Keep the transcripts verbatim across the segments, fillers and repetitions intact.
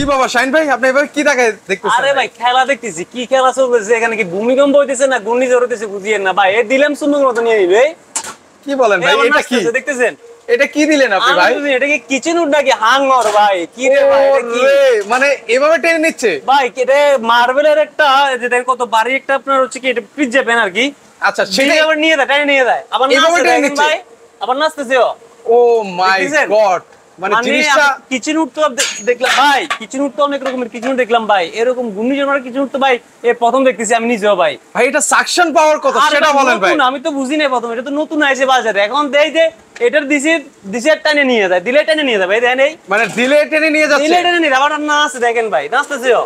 কি বাবা শাইন ভাই আপনি এবারে কি দেখায় দেখতেছেন? আরে ভাই খেলা দেখতেছি। কি খেলা চলছে এখানে? কি ভূমিকম্প হইতেছে না ঘূর্ণিঝড় হইতেছে বুঝিয়েন না ভাই। এ দিলাম সুন্দর মত নিয়ে নিবে। কি বলেন ভাই এটা কি দেখতেছেন? এটা কি দিলেন আপনি ভাই? এটা কি কিচেন উড নাকি হাঙ্গর ভাই? কি রে ভাই এটা কি মানে এভাবে টেনে নিচ্ছে ভাই? এটা মার্বেলের একটা যে দেখেন কত বাড়ি একটা আপনার হচ্ছে কি এটা পিজ্জা প্যান আর কি। আচ্ছা সেটা আবার নিয়ে যায় টেনে নিয়ে যায় আবার এভাবে টেনে নিচ্ছে ভাই আবার নাচতেছে। ও মাই গড মানে জিনিসটা কিচেন উড তো দেখলাম ভাই। কিচেন উড তো অনেক রকমের কিচেন দেখলাম ভাই। এরকম ঘূর্ণিঝড়ের কিচেন উড তো ভাই এই প্রথম দেখতেছি আমি নিজেও ভাই। ভাই এটা সাকশন পাওয়ার কথা সেটা বলেন ভাই। আমি তো বুঝি নাই প্রথম, এটা তো নতুন আইছে বাজারে। এখন দেই যে এটার দিশে দিশে টানে নিয়ে যায়, দিলে টানে নিয়ে যায় ভাই। দেখেন এই মানে দিলে টানে নিয়ে যাচ্ছে, দিলে টানে নিয়ে আবার নাচে। দেখেন ভাই নাচতেছেও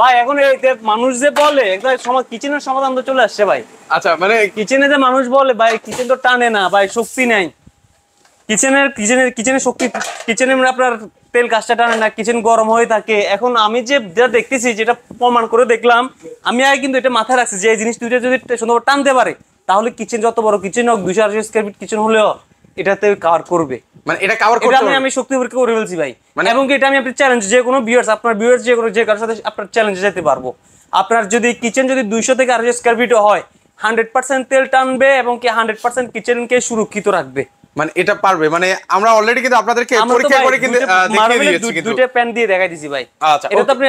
ভাই। এখন এই মানুষ যে বলে একদম সমাজ কিচেনের সমাধান তো চলে আসছে ভাই। আচ্ছা মানে কিচেনে যে মানুষ বলে ভাই কিচেন তো টানে না ভাই, শক্তি নাই কিচেনের, কিচেনের কিচেনের শক্তি কিচেনে মানে আপনার তেল কাজটা টানে না, কিচেন গরম হয়ে থাকে। এখন আমি যে যা দেখতেছি যেটা প্রমাণ করে দেখলাম আমি আগে, কিন্তু এটা মাথায় রাখছি যে এই জিনিস দুইটা যদি সুন্দর টানতে পারে তাহলে কিচেন যত বড় কিচেন হোক দুইশো আড়াইশো স্কোয়ার ফিট কিচেন হলেও এটাতে কাভার করবে। মানে এটা কাভার করবে আমি আমি শক্তি পরীক্ষা করে বলছি ভাই। এবং এটা আমি আপনার চ্যালেঞ্জ যে কোনো ভিউয়ার্স আপনার ভিউয়ার্স যে কোনো যে কারোর সাথে আপনার চ্যালেঞ্জে যেতে পারবো। আপনার যদি কিচেন যদি দুইশো থেকে আড়াইশো স্কোয়ার ফিটও হয় হান্ড্রেড পার্সেন্ট তেল টানবে এবং কি হান্ড্রেড পার্সেন্ট কিচেনকে সুরক্ষিত রাখবে। মানে এটা পারবে মানে আমরা অলরেডি কিন্তু আপনাদেরকে পরীক্ষা করে কিন্তু দেখিয়ে দিয়েছি কিন্তু দুটো প্যান দিয়ে দেখাই দিয়েছি ভাই। আচ্ছা এটা তো আপনি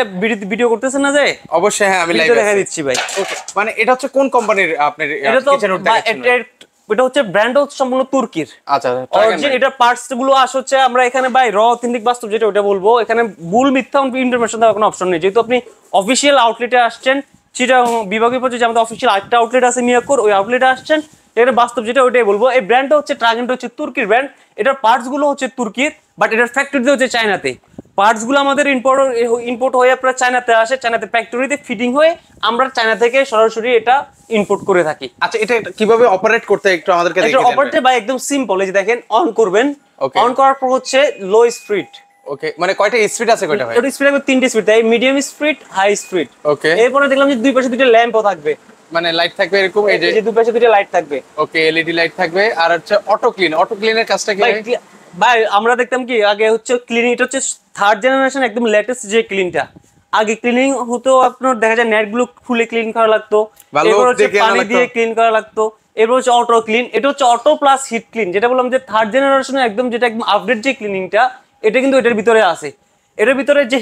ভিডিও করতেছেন না যে? অবশ্যই হ্যাঁ আমি লাইভে দেখাই দিচ্ছি ভাই। ওকে মানে এটা হচ্ছে কোন কোম্পানির আপনার কিচেন উড দেখাচ্ছেন? এটা হচ্ছে ব্র্যান্ড হচ্ছে সম্পূর্ণ তুর্কির। আচ্ছা অরিজিন এটা পার্টস গুলো আস হচ্ছে আমরা এখানে ভাই র অথেন্টিক বাস্তব যেটা ওটা বলবো। এখানে ভুল মিথ্যা ইনফরমেশন দেওয়ার কোনো অপশন নেই। যেহেতু আপনি অফিশিয়াল আউটলেটে আসছেন চিটাগং বিভাগীয় পর্যায়ে আমাদের অফিশিয়াল আটটা আউটলেট আছে মিয়াকোর, ওই আউটলেটে আসছেন এটা বাস্তব যেটা ওইটাই বলবো। এই ব্র্যান্ডটা হচ্ছে ট্রাগেন্টটা হচ্ছে তুর্কির ব্র্যান্ড। এটার পার্টস গুলো হচ্ছে তুর্কির বাট এটার ফ্যাক্টরিতে হচ্ছে চায়নাতে। পার্টস গুলো আমাদের ইম্পোর্ট ইম্পোর্ট হয়ে আপনার চায়নাতে আসে, চায়নাতে ফ্যাক্টরিতে ফিটিং হয়ে আমরা চায়না থেকে সরাসরি এটা ইম্পোর্ট করে থাকি। আচ্ছা এটা কিভাবে অপারেট করতে একটু আমাদেরকে দেখিয়ে দেন। এটা অপারেট ভাই একদম সিম্পল, এই যে দেখেন অন করবেন, অন করার পর হচ্ছে লো স্পিড। ওকে মানে কয়টা স্পিড আছে কয়টা ভাই? ছোট স্পিড আছে তিনটা স্পিড, তাই medium speed high speed. Okay এরপরে দেখলাম যে দুই পাশে দুটো ল্যাম্পও থাকবে মানে লাইট থাকবে এরকম, এই যে দুই পাশে দুটো লাইট থাকবে। ওকে এলইডি লাইট থাকবে। আর হচ্ছে অটো ক্লিন, অটো ক্লিনের কাজটা কি ভাই? আমরা দেখতাম কি আগে হচ্ছে ক্লিন এটা হচ্ছে থার্ড জেনারেশন একদম লেটেস্ট যে ক্লিনটা। আগে ক্লিনিং হতো আপনার দেখা যায় নেট গুলো খুলে ক্লিন করা লাগতো, এরপর হচ্ছে পানি দিয়ে ক্লিন করা লাগতো, এরপর হচ্ছে অটো ক্লিন। এটা হচ্ছে অটো প্লাস হিট ক্লিন যেটা বললাম যে থার্ড জেনারেশনের একদম যেটা একদম আপডেট যে ক্লিনিংটা এটা কিন্তু এটার ভিতরে আছে। এটার ভিতরে যে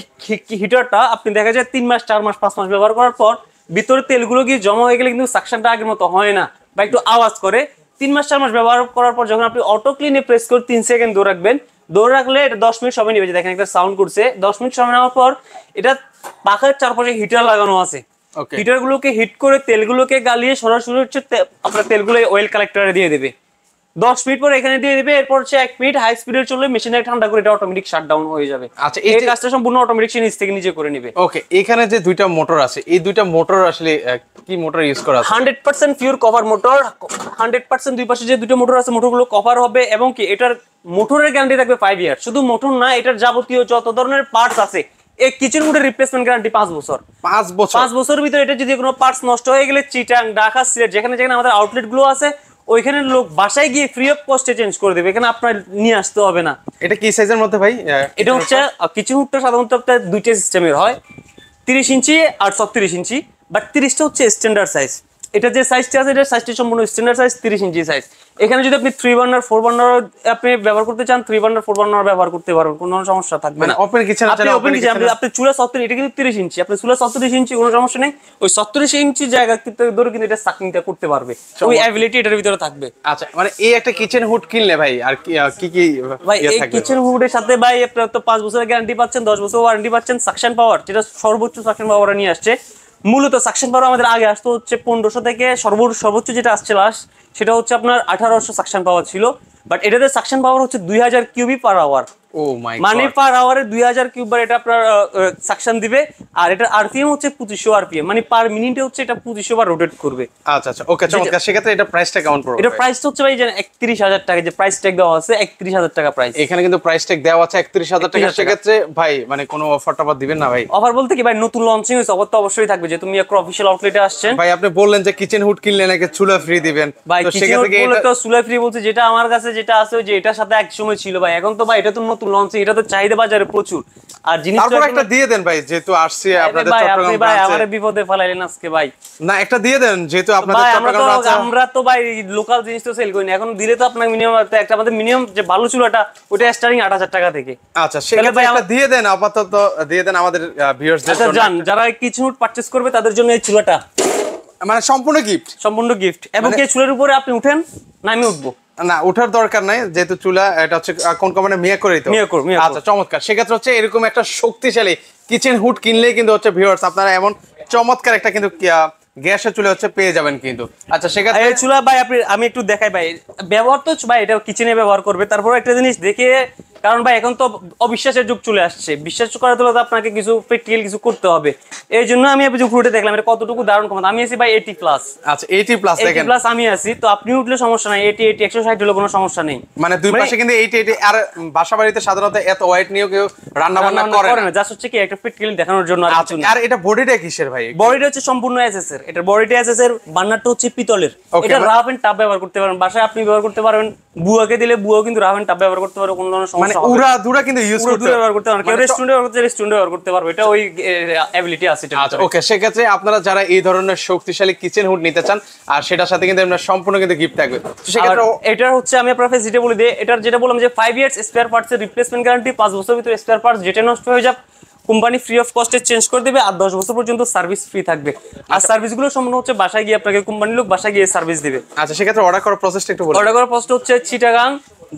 হিটারটা আপনি দেখা যায় তিন মাস চার মাস পাঁচ মাস ব্যবহার করার পর ভিতরে তেলগুলো গিয়ে জমা হয়ে গেলে কিন্তু সাকশনটা আগের মতো হয় না বা একটু আওয়াজ করে। তিন মাস চার মাস ব্যবহার করার পর যখন আপনি অটো ক্লিনে প্রেস করে তিন সেকেন্ড দৌড় রাখবেন, দৌড় রাখলে এটা দশ মিনিট সময় নেবে। দেখেন একটা সাউন্ড করছে, দশ মিনিট সময় নেওয়ার পর এটা পাখার চারপাশে হিটার লাগানো আছে। হিটার গুলোকে হিট করে তেলগুলোকে গালিয়ে সরাসরি হচ্ছে আপনার তেলগুলো অয়েল কালেক্টরে দিয়ে দেবে। দশ মিনিট পর এখানে দিয়ে দেবে, এরপর হচ্ছে এক মিনিট হাই স্পিডে চললে মেশিন ঠান্ডা করে এটা অটোমেটিক শাটডাউন হয়ে যাবে। আচ্ছা এই কাজটা সম্পূর্ণ অটোমেটিক নিজ থেকে নিজে করে নেবে। ওকে এখানে যে দুইটা মোটর আছে এই দুইটা মোটর আসলে কি মোটর ইউজ করা আছে? Hundred percent pure copper motor, hundred percent দুই পাশে যে দুটো মোটর আছে মোটরগুলো কভার হবে এবং কি এটার মোটরের গ্যারান্টি থাকবে ফাইভ ইয়ার। শুধু মোটর না এটার যাবতীয় যত ধরনের পার্টস আছে এই কিচেন উডের রিপ্লেসমেন্ট গ্যারান্টি পাঁচ বছর। পাঁচ বছর পাঁচ বছরের ভিতরে এটা যদি কোনো পার্টস নষ্ট হয়ে গেলে চিটাং ঢাকা সিলেট যেখানে যেখানে আমাদের আউটলেট গুলো আছে ওইখানে লোক বাসায় গিয়ে ফ্রি অফ কস্টে চেঞ্জ করে দেবে, এখানে আপনার নিয়ে আসতে হবে না। এটা কি সাইজের মধ্যে ভাই? এটা হচ্ছে কিচেন উডটা সাধারণত দুইটা সিস্টেমের হয়, তিরিশ ইঞ্চি আর ছত্রিশ ইঞ্চি। বাট তিরিশটা হচ্ছে স্ট্যান্ডার্ড সাইজ। এটা যে সাইজটা আছে এটা সাইজটা সম্পূর্ণ স্ট্যান্ডার্ড সাইজ তিরিশ ইঞ্চি সাইজ। এখানে যদি আপনি থ্রি বার্নার ফোর বার্নার আপনি ব্যবহার করতে চান থ্রি বার্নার ফোর বার্নার ব্যবহার করতে পারবেন, কোনো সমস্যা থাকবে না। ওপেন কিচেন আপনি ওপেন কিচেন আপনি চুলা সত্তর এটা কিন্তু তিরিশ ইঞ্চি, আপনি চুলা সত্তর ইঞ্চি কোনো সমস্যা নেই। ওই সত্তর ইঞ্চি জায়গা কিন্তু ধরে কিন্তু এটা সাকিংটা করতে পারবে, ওই অ্যাবিলিটি এটার ভিতরে থাকবে। আচ্ছা মানে এই একটা কিচেন হুড কিনলে ভাই আর কি কি ভাই এই কিচেন হুডের সাথে ভাই আপনারা তো পাঁচ বছরের গ্যারান্টি পাচ্ছেন, দশ বছর ওয়ারেন্টি পাচ্ছেন। সাকশন পাওয়ার যেটা সর্বোচ্চ সাকশন পাওয়ার নিয়ে আসছে, মূলত সাকশন পাওয়ার আমাদের আগে আসতো হচ্ছে পনেরোশো থেকে সর্বোচ্চ সর্বোচ্চ যেটা আসছে লাস্ট সেটা হচ্ছে আপনার আঠারোশো সাকশন পাওয়ার ছিল। বাট এটাতে সাকশন পাওয়ার হচ্ছে দুই হাজার কিউবি পার আওয়ার। ও মাই গড মানে পার আওয়ারে দুই হাজার কিউবার এটা আপনার সাকশন দিবে। আর এটা আরপিএম হচ্ছে পঁচিশশো আরপিএম মানে পার মিনিটে হচ্ছে এটা পঁচিশশো বার রোটেট করবে। আচ্ছা আচ্ছা ওকে চমৎকার। সেক্ষেত্রে এটা প্রাইসটা কেমন পড়বে? এটা প্রাইস হচ্ছে ভাই জানেন একত্রিশ হাজার টাকা, যে প্রাইস ট্যাগ দেওয়া আছে একত্রিশ হাজার টাকা প্রাইস। এখানে কিন্তু প্রাইস ট্যাগ দেওয়া আছে একত্রিশ হাজার টাকা। সেক্ষেত্রে ভাই মানে কোনো অফার টফার দিবেন না ভাই? অফার বলতে কি ভাই নতুন লঞ্চিং হয়েছে অফার তো অবশ্যই থাকবে। যে তুমি একটা অফিসিয়াল আউটলেটে আসছেন ভাই, আপনি বললেন যে কিচেন হুড কিনলে নাকি চুলা ফ্রি দিবেন ভাই। সেক্ষেত্রে চুলা ফ্রি বলছে যেটা আমার কাছে যেটা আছে যে এটার সাথে একসময় ছিল ভাই, এখন তো ভাই এটা তো নতুন লঞ্চ এটা তো চাহিদা বাজারে প্রচুর আর জিনিস তারপর একটা দিয়ে দেন ভাই যেহেতু আসছে আপনাদের চট্টগ্রাম ভাই আমারে বিপদে ফেলাইলেন আজকে ভাই না একটা দিয়ে দেন যেহেতু আপনাদের চট্টগ্রাম আছে আমরা তো ভাই লোকাল জিনিস তো সেল করি না এখন দিলে তো আপনাকে মিনিমাম একটা আমাদের মিনিমাম যে ভালো চুলাটা ওটা স্টার্টিং আট হাজার টাকা থেকে আচ্ছা সেটা ভাই একটা দিয়ে দেন আপাতত দিয়ে দেন আমাদের ভিউয়ার্স দের জন্য যারা কিছু নোট পারচেজ করবে তাদের জন্য এই চুলাটা মানে সম্পূর্ণ গিফট সম্পূর্ণ গিফট এবং এই চুলার উপরে আপনি উঠেন না আমি উঠবো না ওঠার দরকার নাই যেহেতু চুলা এটা হচ্ছে কোন কোম্পানি মিয়া করে তো মিয়া করে আচ্ছা চমৎকার সেক্ষেত্রে হচ্ছে এরকম একটা শক্তিশালী কিচেন হুড কিনলে কিন্তু হচ্ছে ভিউয়ার্স আপনারা এমন চমৎকার একটা কিন্তু গ্যাসের চুলা হচ্ছে পেয়ে যাবেন কিন্তু আচ্ছা সেক্ষেত্রে এই চুলা ভাই আপনি আমি একটু দেখাই ভাই ব্যবহার তো ভাই এটা কিচেনে ব্যবহার করবে তারপর একটা জিনিস দেখে কারণ ভাই এখন তো অবিশ্বাসের যুগ চলে আসছে বিশ্বাস করার জন্য তো আপনাকে কিছু প্র্যাকটিক্যাল কিছু করতে হবে এই জন্য আমি এই যে ফ্লোরে দেখলাম এটা কতটুকু দারুণ কম আমি আছি ভাই আশি প্লাস আচ্ছা আশি প্লাস দেখেন আশি প্লাস আমি আছি তো আপনি উঠলে সমস্যা নাই আশি আশি একশো ষাট হলো কোনো সমস্যা নেই মানে দুই পাশে কিন্তু আশি আশি আর বাসাবাড়িতে সাধারণত এত ওয়েট নিয়ে কেউ রান্না বান্না করে না জাস্ট হচ্ছে কি একটা প্র্যাকটিক্যাল দেখানোর জন্য আর এটা বডিটা কিসের ভাই বডিটা হচ্ছে সম্পূর্ণ এসএস এর এটা বডিটা এসএস এর বার্নারটা হচ্ছে পিতলের এটা রাফ এন্ড টাপ ব্যবহার করতে পারেন বাসায় আপনি ব্যবহার করতে পারবেন বুয়াকে দিলে বুয়াও কিন্তু রাফ এন্ড টাপ ব্যবহার করতে পারো কোনো সমস্যা মানে উড়া দুড়া কিন্তু ইউজ করতে ব্যবহার করতে পারবেন কেউ রেস্টুরেন্টে ব্যবহার করতে রেস্টুরেন্টে ব্যবহার করতে পারবে এটা ওই এবিলিটি আছে আচ্ছা ওকে সেক্ষেত্রে আপনারা যারা এই ধরনের শক্তিশালী কিচেন হুড নিতে চান আর সেটার সাথে কিন্তু আপনারা সম্পূর্ণ কিন্তু গিফট থাকবে তো সেক্ষেত্রে এটা হচ্ছে আমি আপনাদের যেটা বলে দিই এটার যেটা বললাম যে ফাইভ ইয়ার্স স্পেয়ার পার্টস এর রিপ্লেসমেন্ট গ্যারান্টি পাঁচ বছরের ভিতরে স্পেয়ার পার্টস যেটা নষ্ট হয়ে যায় কোম্পানি ফ্রি অফ কস্টে চেঞ্জ করে দেবে আর দশ বছর পর্যন্ত সার্ভিস ফ্রি থাকবে আর সার্ভিসগুলো সম্পূর্ণ হচ্ছে বাসায় গিয়ে আপনাকে কোম্পানির লোক বাসায় গিয়ে সার্ভিস দিবে আচ্ছা সেক্ষেত্রে অর্ডার করার প্রসেসটা একটু বলুন অর্ডার করার প্রসেস হচ্ছে চিটাগাং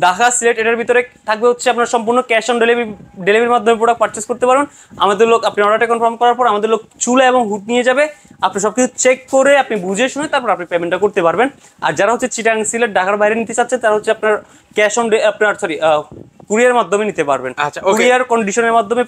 ঢাকা সিলেট এটার ভিতরে থাকবে হচ্ছে আপনার সম্পূর্ণ ক্যাশ অন ডেলিভারি ডেলিভারির মাধ্যমে প্রোডাক্ট পারচেস করতে পারবেন আমাদের লোক আপনি অর্ডারটা কনফার্ম করার পর আমাদের লোক চুলা এবং হুড নিয়ে যাবে আপনি সব কিছু চেক করে আপনি বুঝে শুনে তারপর আপনি পেমেন্টটা করতে পারবেন আর যারা হচ্ছে চিটাং সিলেট ঢাকার বাইরে নিতে চাচ্ছেন তারা হচ্ছে আপনার ক্যাশ অন আপনার সরি কুরিয়ার মাধ্যমে নিতে পারবেন আচ্ছা কুরিয়ার কন্ডিশনের মাধ্যমে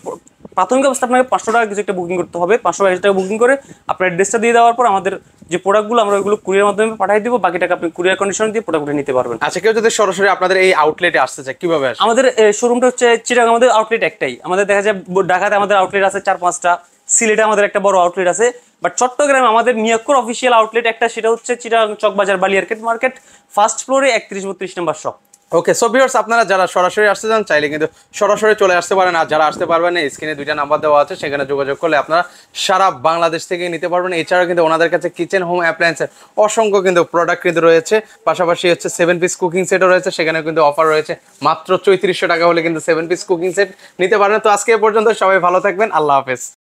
প্রাথমিক অবস্থা আপনাকে পাঁচশো টাকা কিছু একটা বুকিং করতে হবে পাঁচশো বাইশ টাকা বুকিং করে আপনার অ্যাড্রেসটা দিয়ে দেওয়ার পর আমাদের যে প্রোডাক্টগুলো আমরা ওইগুলো কুরিয়ার মাধ্যমে পাঠিয়ে দেবো বাকি টাকা আপনি কুরিয়ার কন্ডিশন দিয়ে প্রোডাক্টগুলো নিতে পারবেন আচ্ছা কেউ যদি সরাসরি আপনাদের এই আউটলেটে আসতে চায় কিভাবে আসবে আমাদের শোরুমটা হচ্ছে চিটাগাং আমাদের আউটলেট একটাই আমাদের দেখা যায় ঢাকাতে আমাদের আউটলেট আছে চার পাঁচটা সিলেটে আমাদের একটা বড় আউটলেট আছে বাট চট্টগ্রামে আমাদের মিয়াক্কর অফিসিয়াল আউটলেট একটা সেটা হচ্ছে চিটাগাং চক বাজার বালিয়ারকেট মার্কেট ফার্স্ট ফ্লোরে একত্রিশ বত্রিশ number shop okay so viewers আপনারা যারা সরাসরি আসতে চান চাইলে কিন্তু সরাসরি চলে আসতে পারেন আর যারা আসতে পারবেন না স্ক্রিনে দুইটা নাম্বার দেওয়া আছে সেখানে যোগাযোগ করলে আপনারা সারা বাংলাদেশ থেকে নিতে পারবেন এছাড়াও কিন্তু ওনাদের কাছে কিচেন হোম অ্যাপ্লায়েন্সের অসংখ্য কিন্তু প্রোডাক্ট কিন্তু রয়েছে পাশাপাশি হচ্ছে সেভেন পিস কুকিং সেটও রয়েছে সেখানে কিন্তু অফার রয়েছে মাত্র চৌত্রিশশো টাকা হলে কিন্তু সেভেন পিস কুকিং সেট নিতে পারেন তো আজকে এ পর্যন্ত সবাই ভালো থাকবেন আল্লাহ হাফেজ।